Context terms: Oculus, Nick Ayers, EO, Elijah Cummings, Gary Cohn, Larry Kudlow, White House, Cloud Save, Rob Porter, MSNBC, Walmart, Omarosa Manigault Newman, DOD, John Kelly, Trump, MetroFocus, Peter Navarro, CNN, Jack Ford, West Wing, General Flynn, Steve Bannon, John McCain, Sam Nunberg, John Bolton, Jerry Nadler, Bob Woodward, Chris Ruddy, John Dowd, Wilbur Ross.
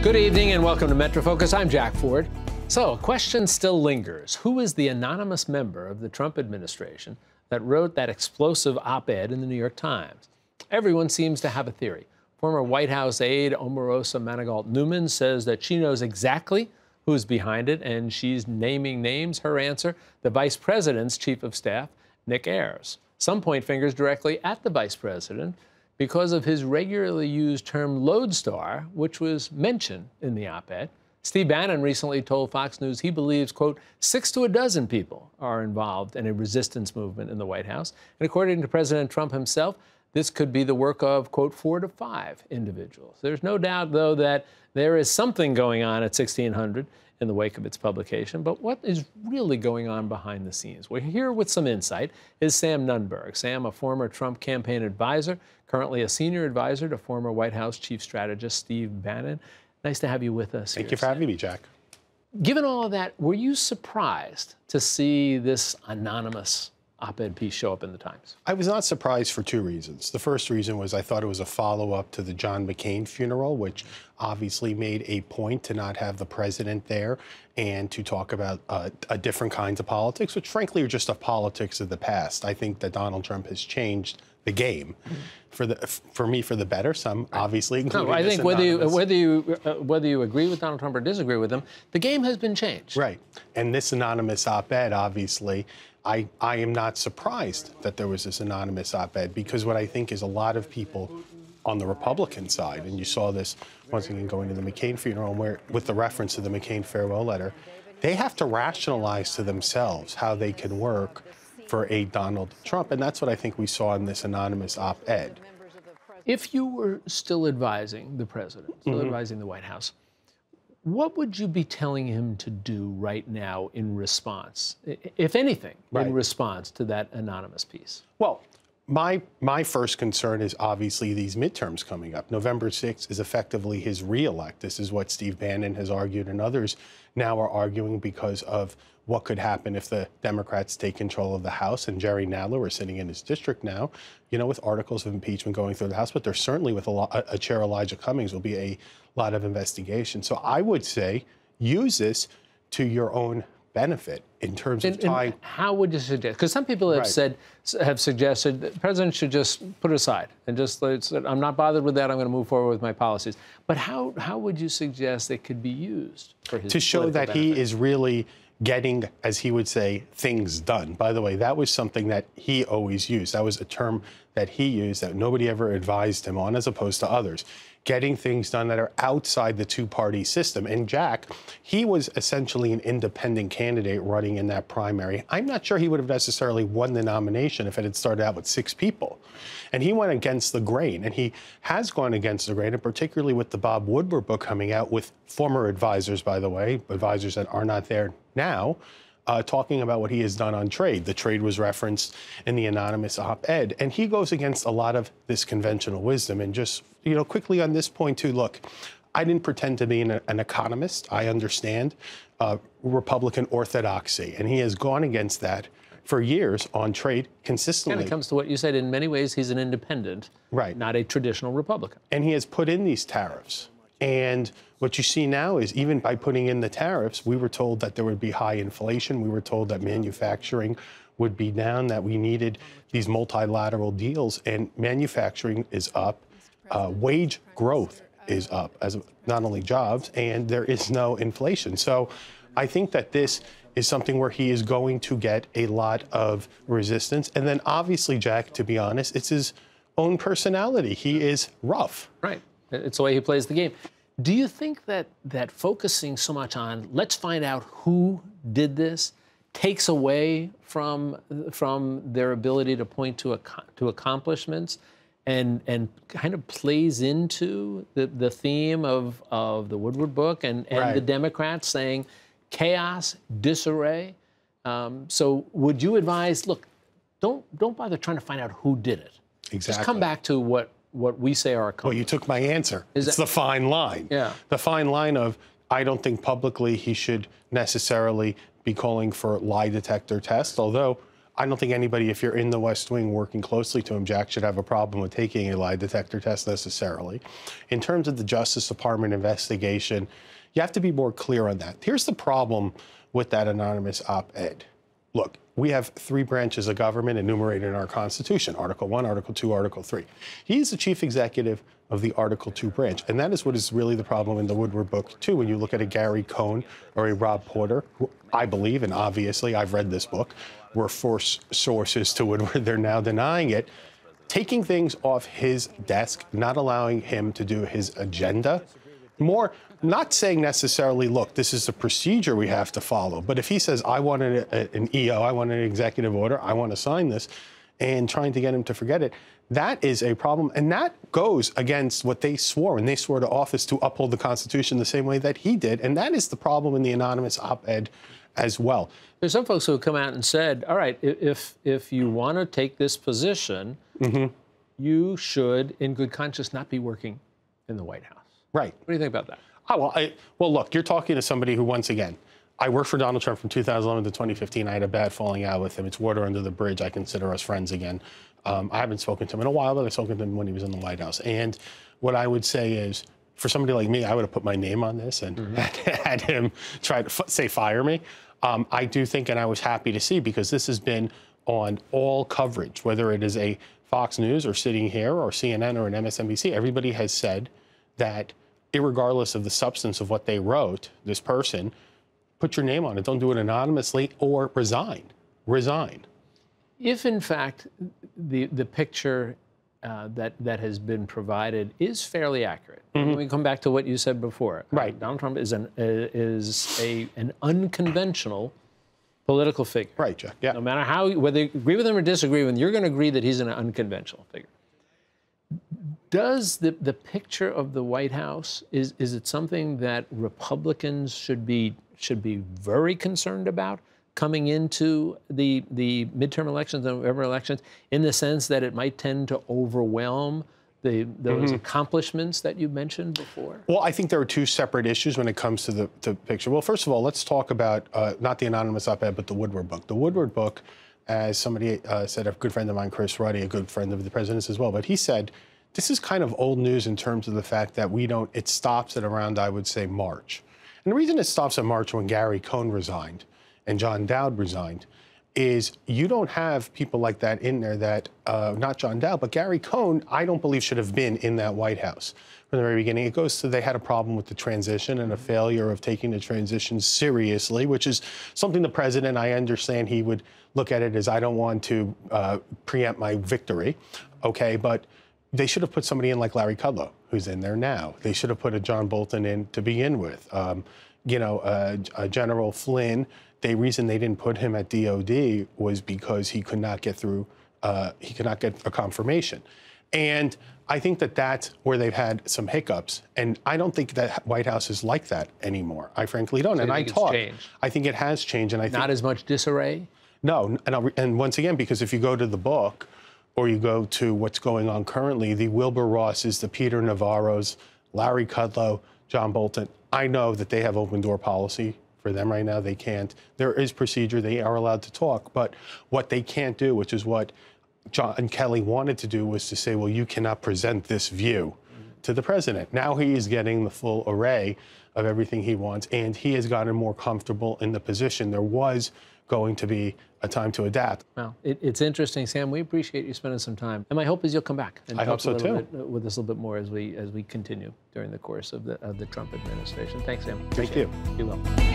Good evening and welcome to MetroFocus. I'm Jack Ford. So, a question still lingers. Who is the anonymous member of the Trump administration that wrote that explosive op-ed in the New York Times? Everyone seems to have a theory. Former White House aide Omarosa Manigault Newman says that she knows exactly who's behind it, and she's naming names. Her answer, the vice president's chief of staff, Nick Ayers. Some point fingers directly at the vice president because of his regularly used term lodestar, which was mentioned in the op-ed. Steve Bannon recently told Fox News he believes, quote, 6 to a dozen people are involved in a resistance movement in the White House. And according to President Trump himself, this could be the work of, quote, 4 to 5 individuals. There's no doubt, though, that there is something going on at 1600 in the wake of its publication. But what is really going on behind the scenes? Well, here with some insight is Sam Nunberg. Sam, a former Trump campaign advisor, currently a senior advisor to former White House chief strategist Steve Bannon. Nice to have you with us. Thank you for having me, Jack. Given all of that, were you surprised to see this anonymous op-ed piece show up in the Times? I was not surprised for two reasons. The first reason was I thought it was a follow-up to the John McCain funeral, which obviously made a point to not have the president there and to talk about different kinds of politics, which frankly are just a politics of the past. I think that Donald Trump has changed the game, for me for the better. Some obviously, no, I think whether you agree with Donald Trump or disagree with him, the game has been changed. Right, and this anonymous op-ed, obviously, I am not surprised that there was this anonymous op-ed because what I think is a lot of people on the Republican side, and you saw this once again going to the McCain funeral, where with the reference to the McCain farewell letter, they have to rationalize to themselves how they can work for a Donald Trump, and that's what I think we saw in this anonymous op-ed. If you were still advising the president, still advising the White House, what would you be telling him to do right now in response, if anything, in response to that anonymous piece? Well, my first concern is obviously these midterms coming up. November 6th is effectively his reelect. This is what Steve Bannon has argued and others now are arguing because of what could happen if the Democrats take control of the House. And Jerry Nadler is sitting in his district now, you know, with articles of impeachment going through the House, but there's certainly with Chair Elijah Cummings will be a lot of investigation. So I would say use this to your own benefit in terms of time. How would you suggest? Because some people have suggested that the president should just put it aside and just say, I'm not bothered with that. I'm going to move forward with my policies. But how would you suggest it could be used for his to show that benefit? He is really getting, as he would say, things done. By the way, that was something that he always used. That was a term that he used that nobody ever advised him on, as opposed to others. Getting things done that are outside the two-party system. And Jack, he was essentially an independent candidate running in that primary. I'm not sure he would have necessarily won the nomination if it had started out with 6 people. And he went against the grain, and he has gone against the grain, and particularly with the Bob Woodward book coming out with former advisors, by the way, advisors that are not there now, talking about what he has done on trade. The trade was referenced in the anonymous op-ed, and he goes against a lot of this conventional wisdom. And just, you know, quickly on this point too, look, I didn't pretend to be an economist. I understand Republican orthodoxy, and he has gone against that for years on trade consistently. Kind of comes to what you said. In many ways, he's an independent, not a traditional Republican. And he has put in these tariffs. And what you see now is even by putting in the tariffs, we were told that there would be high inflation. We were told that manufacturing would be down, that we needed these multilateral deals. And manufacturing is up. Wage growth is up, as not only jobs, and there is no inflation. So I think that this is something where he is going to get a lot of resistance. And then obviously, Jack, to be honest, it's his own personality. He is rough. Right. It's the way he plays the game. Do you think that focusing so much on let's find out who did this takes away from their ability to point to accomplishments, and kind of plays into the theme of the Woodward book and the Democrats saying chaos, disarray? So would you advise, look, don't bother trying to find out who did it. Exactly. Just come back to what we say are accomplishments. Well, you took my answer. It's the fine line. Yeah. The fine line of, I don't think publicly he should necessarily be calling for lie detector tests, although I don't think anybody, if you're in the West Wing working closely to him, Jack, should have a problem with taking a lie detector test necessarily. In terms of the Justice Department investigation, you have to be more clear on that. Here's the problem with that anonymous op-ed. Look, we have three branches of government enumerated in our Constitution, Article 1, Article 2, Article 3. He's the chief executive of the Article 2 branch, and that is what is really the problem in the Woodward book, too, when you look at a Gary Cohn or a Rob Porter, who I believe, and obviously I've read this book, were force sources to Woodward. They're now denying it. Taking things off his desk, not allowing him to do his agenda, more not saying necessarily, look, this is the procedure we have to follow, but if he says, I want an EO, I want an executive order, I want to sign this, and trying to get him to forget it, that is a problem. And that goes against what they swore when they swore to office to uphold the Constitution the same way that he did. And that is the problem in the anonymous op-ed as well. There's some folks who have come out and said, all right, if you want to take this position, you should, in good conscience, not be working in the White House. Right. What do you think about that? Oh, well, well, look, you're talking to somebody who, once again, I worked for Donald Trump from 2011 to 2015. I had a bad falling out with him. It's water under the bridge. I consider us friends again. I haven't spoken to him in a while, but I've spoken to him when he was in the White House. And what I would say is, for somebody like me, I would have put my name on this and had him try to fire me. I do think, and I was happy to see, because this has been on all coverage, whether it is a Fox News or sitting here or CNN or an MSNBC, everybody has said that irregardless of the substance of what they wrote, this person, put your name on it. Don't do it anonymously or resign. Resign. If, in fact, the picture that has been provided is fairly accurate, we come back to what you said before. Right. Donald Trump is an unconventional political figure. Right, Jack. Yeah. No matter how, whether you agree with him or disagree with him, you're going to agree that he's an unconventional figure. Does the picture of the White House, is it something that Republicans should be very concerned about coming into the midterm elections and November elections, in the sense that it might tend to overwhelm those accomplishments that you mentioned before? Well, I think there are two separate issues when it comes to the picture. Well, first of all, let's talk about not the anonymous op-ed, but the Woodward book. The Woodward book, as somebody said, a good friend of mine, Chris Ruddy, a good friend of the president's as well, but he said, this is kind of old news in terms of the fact that we don't, it stops at around, I would say, March. And the reason it stops at March, when Gary Cohn resigned and John Dowd resigned, is you don't have people like that in there that, not John Dowd, but Gary Cohn, I don't believe should have been in that White House from the very beginning. It goes to they had a problem with the transition and a failure of taking the transition seriously, which is something the president, I understand he would look at it as, I don't want to preempt my victory, okay, but they should have put somebody in like Larry Kudlow, who's in there now. They should have put a John Bolton in to begin with. You know, General Flynn, the reason they didn't put him at DOD was because he could not get through, he could not get a confirmation. And I think that that's where they've had some hiccups. And I don't think that White House is like that anymore. I frankly don't. So and I talk. I think it has changed. And I think not as much disarray? No. And once again, because if you go to the book, or you go to what's going on currently, the Wilbur Rosses, the Peter Navarros, Larry Kudlow, John Bolton, I know that they have open door policy for them right now. They can't. There is procedure. They are allowed to talk. But what they can't do, which is what John Kelly wanted to do, was to say, well, you cannot present this view to the president. Now he is getting the full array of everything he wants, and he has gotten more comfortable in the position. There was going to be a time to adapt. Well, it's interesting, Sam. We appreciate you spending some time, and my hope is you'll come back and talk a little bit with us a little bit more as we continue during the course of the Trump administration. Thanks, Sam. Thank you. Appreciate it. You're welcome.